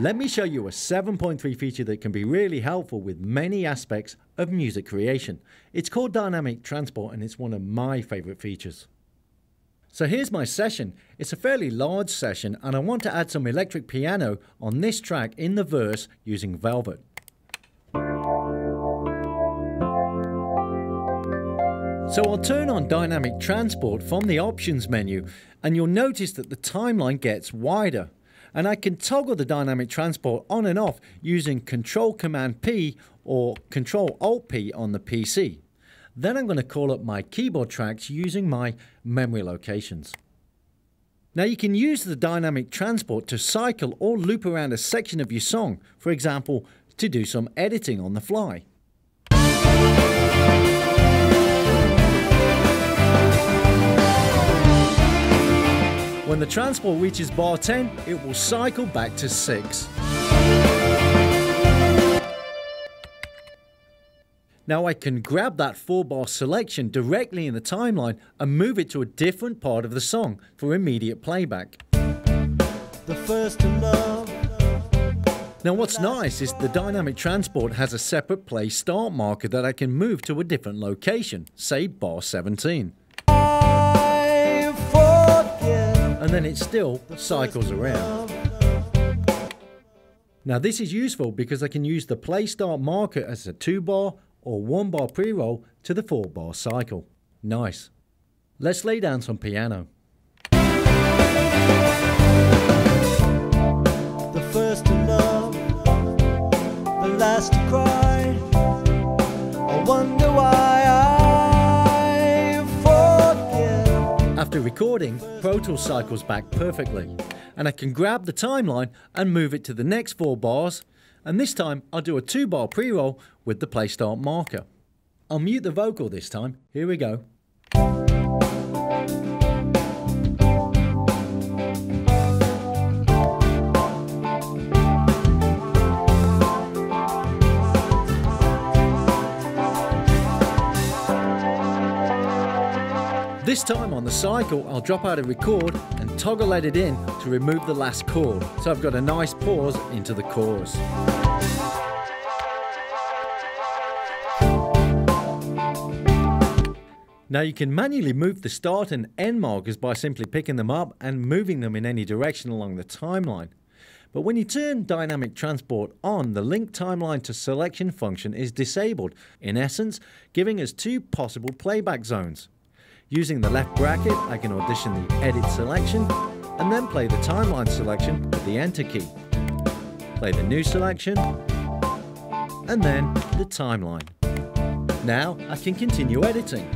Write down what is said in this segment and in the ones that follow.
Let me show you a 7.3 feature that can be really helpful with many aspects of music creation. It's called Dynamic Transport and it's one of my favorite features. So here's my session. It's a fairly large session and I want to add some electric piano on this track in the verse using Velvet. So I'll turn on Dynamic Transport from the options menu and you'll notice that the timeline gets wider. And I can toggle the dynamic transport on and off using Ctrl Command P or Ctrl Alt P on the PC. Then I'm going to call up my keyboard tracks using my memory locations. Now you can use the dynamic transport to cycle or loop around a section of your song, for example, to do some editing on the fly. When the transport reaches bar 10, it will cycle back to 6. Now I can grab that 4-bar selection directly in the timeline and move it to a different part of the song for immediate playback. The first to love. Now what's nice is the dynamic transport has a separate play start marker that I can move to a different location, say bar 17. And then it still cycles around. Now this is useful because I can use the play start marker as a 2-bar or 1-bar pre-roll to the 4-bar cycle. Nice. Let's lay down some piano. The first to love, the last to cry. I wonder why After recording, Pro Tools cycles back perfectly, and I can grab the timeline and move it to the next 4 bars, and this time I'll do a 2-bar pre-roll with the play start marker. I'll mute the vocal this time, here we go. This time on the cycle, I'll drop out a record and toggle edit in to remove the last chord, so I've got a nice pause into the chorus. Now you can manually move the start and end markers by simply picking them up and moving them in any direction along the timeline. But when you turn Dynamic Transport on, the Link Timeline to Selection function is disabled, in essence, giving us 2 possible playback zones. Using the left bracket, I can audition the edit selection and then play the timeline selection with the enter key. Play the new selection and then the timeline. Now I can continue editing.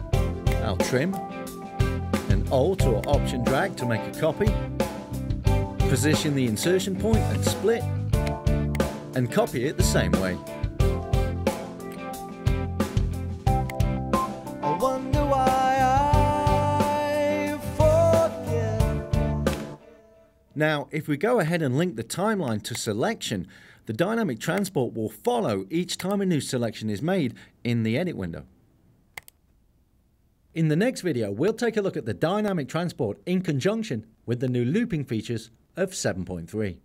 I'll trim, an alt or option drag to make a copy, position the insertion point and split, and copy it the same way. Now, if we go ahead and link the timeline to selection, the dynamic transport will follow each time a new selection is made in the edit window. In the next video, we'll take a look at the dynamic transport in conjunction with the new looping features of 7.3.